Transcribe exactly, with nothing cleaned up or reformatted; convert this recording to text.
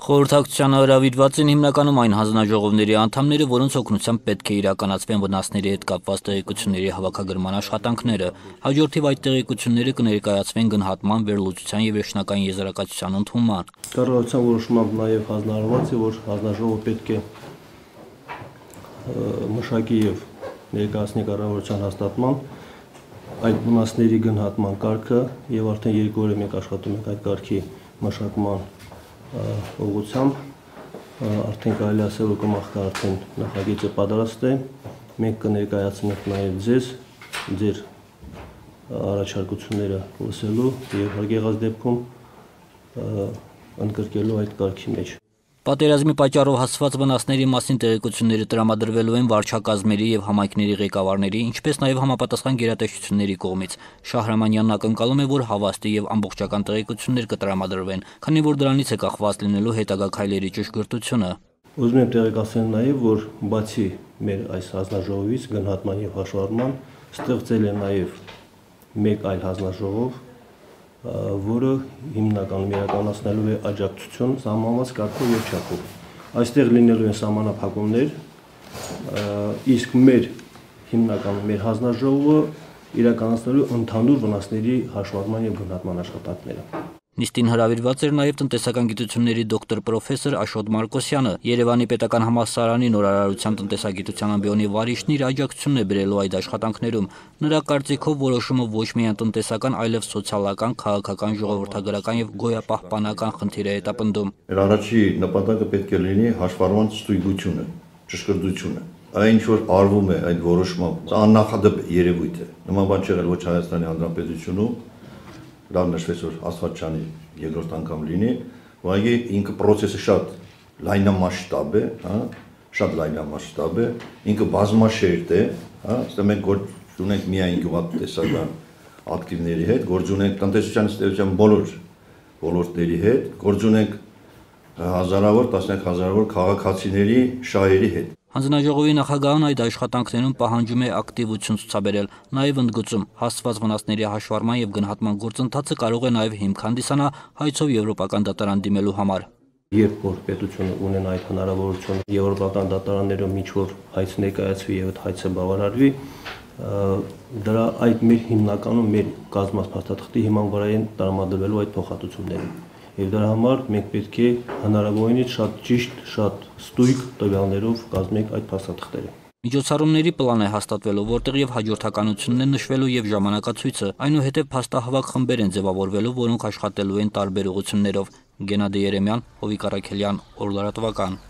Խորհրդակցության հրավիրված են հիմնականում այն հանձնաժողովների անդամները, որոնց օգնությամբ պետք է իրականացվեն վնասների հետ կապված տեղեկությունների հավաքագրման աշխատանքները։ Հաջորդիվ այդ տեղեկությունները կներկայացվեն գնահատման, վերլուծության և վերջնական եզրակացության ընդունման։ Կառավարության որոշմամբ նաև հանձնարարված է, որ հանձնաժողովը պետք է մշակի և ներկայացնի կառավարության հաստատման այդ վնասների գնահատման կարգը և արդեն երկու օր է մենք աշխատում ենք այդ կարգի մշակման Oğuzcam, artık ailesi olarak artık nahagece padarastı, mekaniğe yatsın etmeyeceğiz, diğer araçlar kutunları veselu, diğer herkese gazdepkom, ankarkelo ait karkimeci. Պատերազմի պատճառով հասված վնասների մասին տեղեկությունները տրամադրվելու են վարչակազմերի եւ համայնքների ղեկավարների, ինչպես նաեւ համապատասխան գերատեսչությունների կողմից։ Շահրամանյանն ակնկալում է, որ հավաստի եւ ամբողջական տեղեկություններ կտրամադրվեն, քանի որ դրանից է կախված լինելու հետագա քայլերի ճշգրտությունը։ Ուզում եմ տեղեկացնել նաեւ, որ բացի մեր այս հանձնաժողովից գնահատման եւ հաշվառման ստեղծել է նաեւ մեկ այլ հանձնաժողով որը հիմնականում իրականացնելու է աջակցություն սահմանված կարգով եւ չափով։ Այստեղ լինելու են սահմանափակումներ, իսկ մեր հիմնականում մեր հանձնաժողովը իրականացնելու ընդհանուր վնասների հաշվառման եւ գնահատման աշխատանքները։ Նիստին հրավիրված էր նաեւ տնտեսական գիտությունների դոկտոր պրոֆեսոր Աշոտ Մարկոսյանը։ Երևանի Պետական Համալսարանի նորարարության տնտեսագիտության ամբիոնի վարիչն իր աջակցությունն է բերելու այդ աշխատանքներում։ Նրա կարծիքով որոշումը ոչ միայն տնտեսական, այլև սոցիալական, քաղաքական, ժողովրդագրական եւ գոյապահպանական խնդիր է հետապնդում։ Մեր առաջին նպատակը պետք է լինի հաշվառման ցույգությունը, ճշգրտությունը։ Այն ինչ որ արվում է այդ որոշմամբ, աննախադեպ երևույթ է։ Նման բան չեղել ոչ Հայաստանի Հանրապետությունում, Դառն նշվեցոր Աստվածյանի երկրորդ անգամ լինի, ուղղակի ինքը process-ը շատ լայնամասշտաբ է, հա, շատ լայնամասշտաբ է, ինքը բազմաշերտ է, հա, ասես մենք գործ ունենք միայն գյուղատնտեսական ակտիվների հետ, գործ ունենք տնտեսության ստեղծության բոլոր ոլորտների հետ, գործ ունենք հազարավոր, տասնյակ հազարավոր քաղաքացիների շահերի հետ։ Հանձնաժողովի նախագահն այդ աշխատանքներում պահանջում է ակտիվություն ցուցաբերել, նաև ընդգծում հասված վնասների հաշվառման եւ գնահատման գործընթացը կարող է նաև հիմք հանդիսանա հայցով եվրոպական դատարան դիմելու համար։ Երբ որ պետությունը ունենա այդ հնարավորությունը եվրոպական դատարաններում ինչ որ հայց ներկայացվի եւ այդ հայցը բավարարվի, դրա այդ մեր հիմնականում մեր կազմած փաստաթղթի հիման վրա են տրամադրվելու այդ փոխհատուցումները։ Եվ դրա համար մենք պետք է հնարավորինից շատ ճիշտ, շատ ստույգ տվյալներով կազմենք այդ փաստաթղթերը։ Միջոցառումների պլան է հաստատվելու, որտեղ եւ հաջորդականությունն է նշվելու եւ ժամանակացույցը, այնուհետեւ փաստահավաք խմբեր են ձևավորվելու, որոնք աշխատելու են տարբեր ուղղություններով։ Գենադի Երեմյան, Հովիկ Արաքելյան, օրլարատվական։